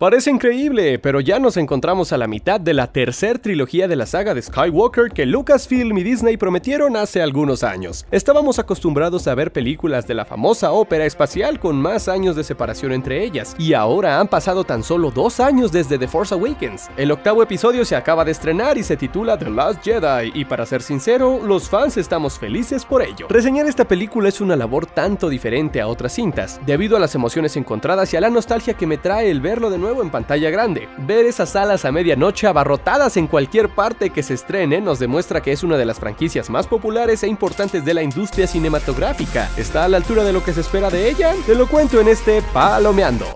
Parece increíble, pero ya nos encontramos a la mitad de la tercera trilogía de la saga de Skywalker que Lucasfilm y Disney prometieron hace algunos años. Estábamos acostumbrados a ver películas de la famosa ópera espacial con más años de separación entre ellas, y ahora han pasado tan solo 2 años desde The Force Awakens. El 8º episodio se acaba de estrenar y se titula The Last Jedi, y para ser sincero, los fans estamos felices por ello. Reseñar esta película es una labor tanto diferente a otras cintas, debido a las emociones encontradas y a la nostalgia que me trae el verlo de nuevo en pantalla grande. Ver esas salas a medianoche abarrotadas en cualquier parte que se estrene nos demuestra que es una de las franquicias más populares e importantes de la industria cinematográfica. ¿Está a la altura de lo que se espera de ella? Te lo cuento en este Palomeando.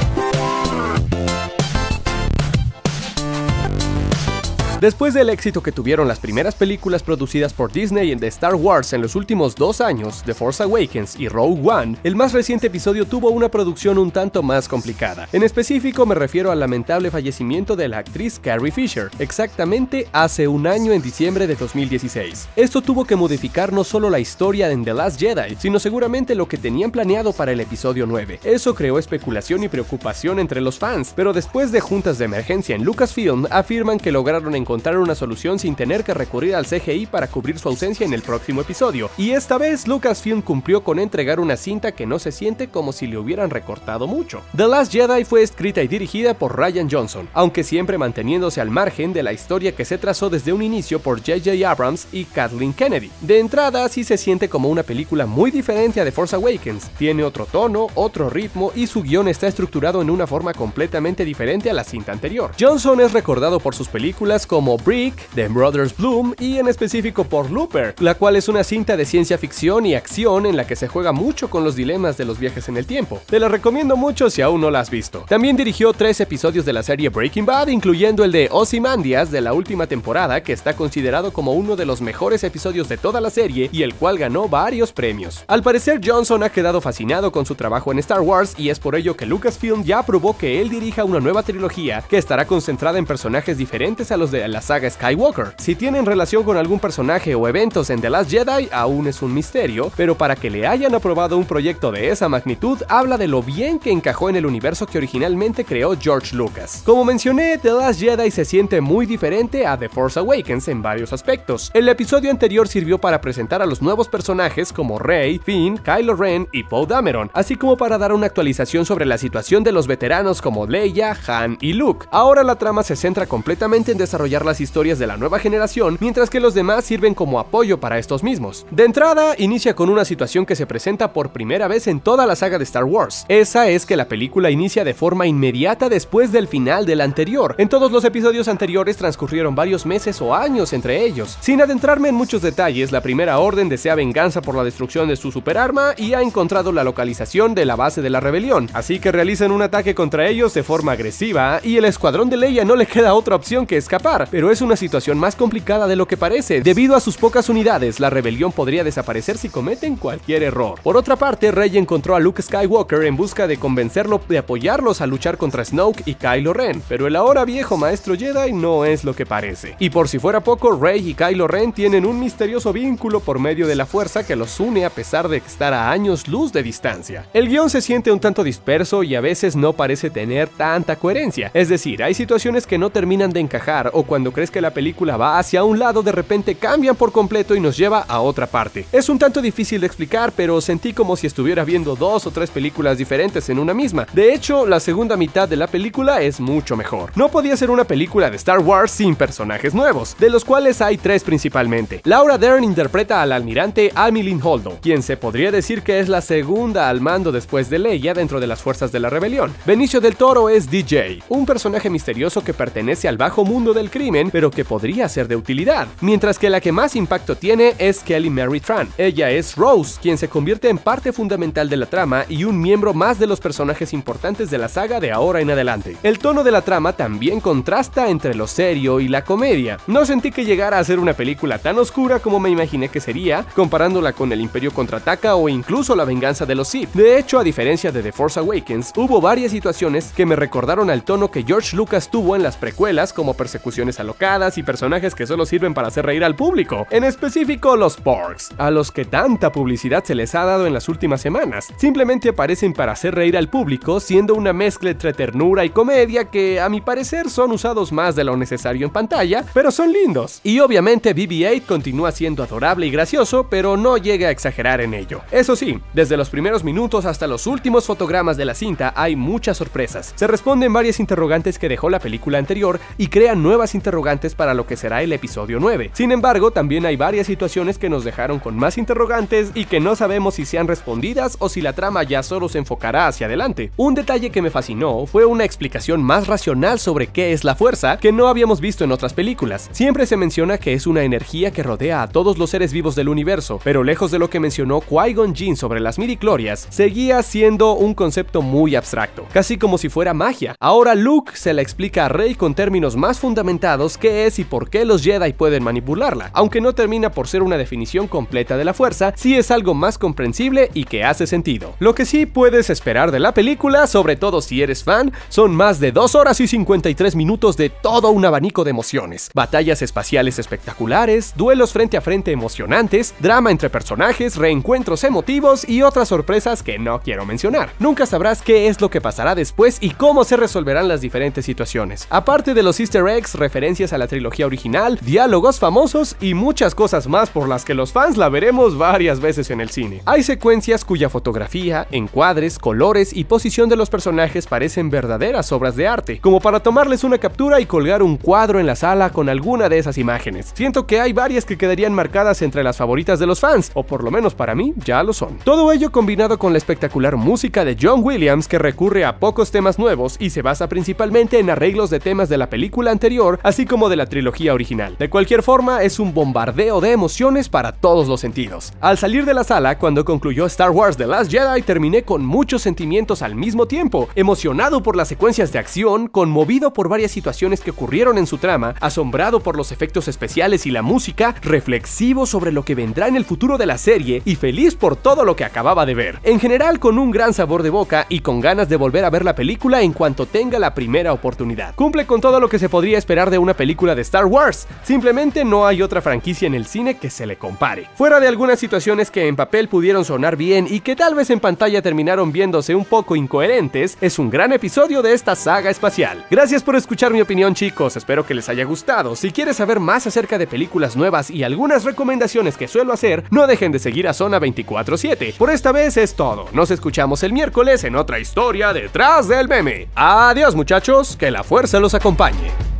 Después del éxito que tuvieron las primeras películas producidas por Disney de Star Wars en los últimos 2 años, The Force Awakens y Rogue One, el más reciente episodio tuvo una producción un tanto más complicada. En específico me refiero al lamentable fallecimiento de la actriz Carrie Fisher, exactamente hace 1 año en diciembre de 2016. Esto tuvo que modificar no solo la historia en The Last Jedi, sino seguramente lo que tenían planeado para el episodio 9. Eso creó especulación y preocupación entre los fans, pero después de juntas de emergencia en Lucasfilm, afirman que lograron encontrar una solución sin tener que recurrir al CGI para cubrir su ausencia en el próximo episodio, y esta vez Lucasfilm cumplió con entregar una cinta que no se siente como si le hubieran recortado mucho. The Last Jedi fue escrita y dirigida por Ryan Johnson, aunque siempre manteniéndose al margen de la historia que se trazó desde un inicio por J.J. Abrams y Kathleen Kennedy. De entrada, sí se siente como una película muy diferente a The Force Awakens, tiene otro tono, otro ritmo y su guión está estructurado en una forma completamente diferente a la cinta anterior. Johnson es recordado por sus películas como Brick, The Brothers Bloom y en específico por Looper, la cual es una cinta de ciencia ficción y acción en la que se juega mucho con los dilemas de los viajes en el tiempo. Te la recomiendo mucho si aún no la has visto. También dirigió 3 episodios de la serie Breaking Bad, incluyendo el de Ozymandias de la última temporada, que está considerado como uno de los mejores episodios de toda la serie y el cual ganó varios premios. Al parecer, Johnson ha quedado fascinado con su trabajo en Star Wars y es por ello que Lucasfilm ya aprobó que él dirija una nueva trilogía que estará concentrada en personajes diferentes a los de la saga Skywalker. Si tienen relación con algún personaje o eventos en The Last Jedi aún es un misterio, pero para que le hayan aprobado un proyecto de esa magnitud habla de lo bien que encajó en el universo que originalmente creó George Lucas. Como mencioné, The Last Jedi se siente muy diferente a The Force Awakens en varios aspectos. El episodio anterior sirvió para presentar a los nuevos personajes como Rey, Finn, Kylo Ren y Poe Dameron, así como para dar una actualización sobre la situación de los veteranos como Leia, Han y Luke. Ahora la trama se centra completamente en desarrollar las historias de la nueva generación, mientras que los demás sirven como apoyo para estos mismos. De entrada, inicia con una situación que se presenta por primera vez en toda la saga de Star Wars. Esa es que la película inicia de forma inmediata después del final del anterior. En todos los episodios anteriores transcurrieron varios meses o años entre ellos. Sin adentrarme en muchos detalles, la Primera Orden desea venganza por la destrucción de su superarma y ha encontrado la localización de la base de la rebelión, así que realizan un ataque contra ellos de forma agresiva y el escuadrón de Leia no le queda otra opción que escapar. Pero es una situación más complicada de lo que parece. Debido a sus pocas unidades, la rebelión podría desaparecer si cometen cualquier error. Por otra parte, Rey encontró a Luke Skywalker en busca de convencerlo de apoyarlos a luchar contra Snoke y Kylo Ren, pero el ahora viejo maestro Jedi no es lo que parece. Y por si fuera poco, Rey y Kylo Ren tienen un misterioso vínculo por medio de la fuerza que los une a pesar de estar a años luz de distancia. El guión se siente un tanto disperso y a veces no parece tener tanta coherencia, es decir, hay situaciones que no terminan de encajar o cuando crees que la película va hacia un lado, de repente cambian por completo y nos lleva a otra parte. Es un tanto difícil de explicar, pero sentí como si estuviera viendo 2 o 3 películas diferentes en una misma. De hecho, la segunda mitad de la película es mucho mejor. No podía ser una película de Star Wars sin personajes nuevos, de los cuales hay 3 principalmente. Laura Dern interpreta al almirante Amilyn Holdo, quien se podría decir que es la segunda al mando después de Leia dentro de las fuerzas de la rebelión. Benicio del Toro es DJ, un personaje misterioso que pertenece al bajo mundo del crimen, pero que podría ser de utilidad, mientras que la que más impacto tiene es Kelly Mary Tran. Ella es Rose, quien se convierte en parte fundamental de la trama y un miembro más de los personajes importantes de la saga de ahora en adelante. El tono de la trama también contrasta entre lo serio y la comedia. No sentí que llegara a ser una película tan oscura como me imaginé que sería, comparándola con El Imperio Contraataca o incluso La Venganza de los Sith. De hecho, a diferencia de The Force Awakens, hubo varias situaciones que me recordaron al tono que George Lucas tuvo en las precuelas, como persecuciones acciones alocadas y personajes que solo sirven para hacer reír al público, en específico los porks, a los que tanta publicidad se les ha dado en las últimas semanas. Simplemente aparecen para hacer reír al público, siendo una mezcla entre ternura y comedia que, a mi parecer, son usados más de lo necesario en pantalla, pero son lindos. Y obviamente BB-8 continúa siendo adorable y gracioso, pero no llega a exagerar en ello. Eso sí, desde los primeros minutos hasta los últimos fotogramas de la cinta hay muchas sorpresas. Se responden varias interrogantes que dejó la película anterior y crean nuevas interrogantes para lo que será el episodio 9. Sin embargo, también hay varias situaciones que nos dejaron con más interrogantes y que no sabemos si sean respondidas o si la trama ya solo se enfocará hacia adelante. Un detalle que me fascinó fue una explicación más racional sobre qué es la fuerza que no habíamos visto en otras películas. Siempre se menciona que es una energía que rodea a todos los seres vivos del universo, pero lejos de lo que mencionó Qui-Gon Jinn sobre las midichlorias, seguía siendo un concepto muy abstracto, casi como si fuera magia. Ahora Luke se la explica a Rey con términos más fundamentados qué es y por qué los Jedi pueden manipularla. Aunque no termina por ser una definición completa de la fuerza, sí es algo más comprensible y que hace sentido. Lo que sí puedes esperar de la película, sobre todo si eres fan, son más de 2 horas y 53 minutos de todo un abanico de emociones, batallas espaciales espectaculares, duelos frente a frente emocionantes, drama entre personajes, reencuentros emotivos y otras sorpresas que no quiero mencionar. Nunca sabrás qué es lo que pasará después y cómo se resolverán las diferentes situaciones. Aparte de los easter eggs, referencias a la trilogía original, diálogos famosos y muchas cosas más por las que los fans la veremos varias veces en el cine. Hay secuencias cuya fotografía, encuadres, colores y posición de los personajes parecen verdaderas obras de arte, como para tomarles una captura y colgar un cuadro en la sala con alguna de esas imágenes. Siento que hay varias que quedarían marcadas entre las favoritas de los fans, o por lo menos para mí ya lo son. Todo ello combinado con la espectacular música de John Williams, que recurre a pocos temas nuevos y se basa principalmente en arreglos de temas de la película anterior, así como de la trilogía original. De cualquier forma, es un bombardeo de emociones para todos los sentidos. Al salir de la sala, cuando concluyó Star Wars The Last Jedi, terminé con muchos sentimientos al mismo tiempo, emocionado por las secuencias de acción, conmovido por varias situaciones que ocurrieron en su trama, asombrado por los efectos especiales y la música, reflexivo sobre lo que vendrá en el futuro de la serie y feliz por todo lo que acababa de ver. En general, con un gran sabor de boca y con ganas de volver a ver la película en cuanto tenga la primera oportunidad. Cumple con todo lo que se podría esperar de una película de Star Wars, simplemente no hay otra franquicia en el cine que se le compare. Fuera de algunas situaciones que en papel pudieron sonar bien y que tal vez en pantalla terminaron viéndose un poco incoherentes, es un gran episodio de esta saga espacial. Gracias por escuchar mi opinión, chicos, espero que les haya gustado. Si quieres saber más acerca de películas nuevas y algunas recomendaciones que suelo hacer, no dejen de seguir a Zona 24/7. Por esta vez es todo, nos escuchamos el miércoles en otra historia detrás del meme. Adiós, muchachos, que la fuerza los acompañe.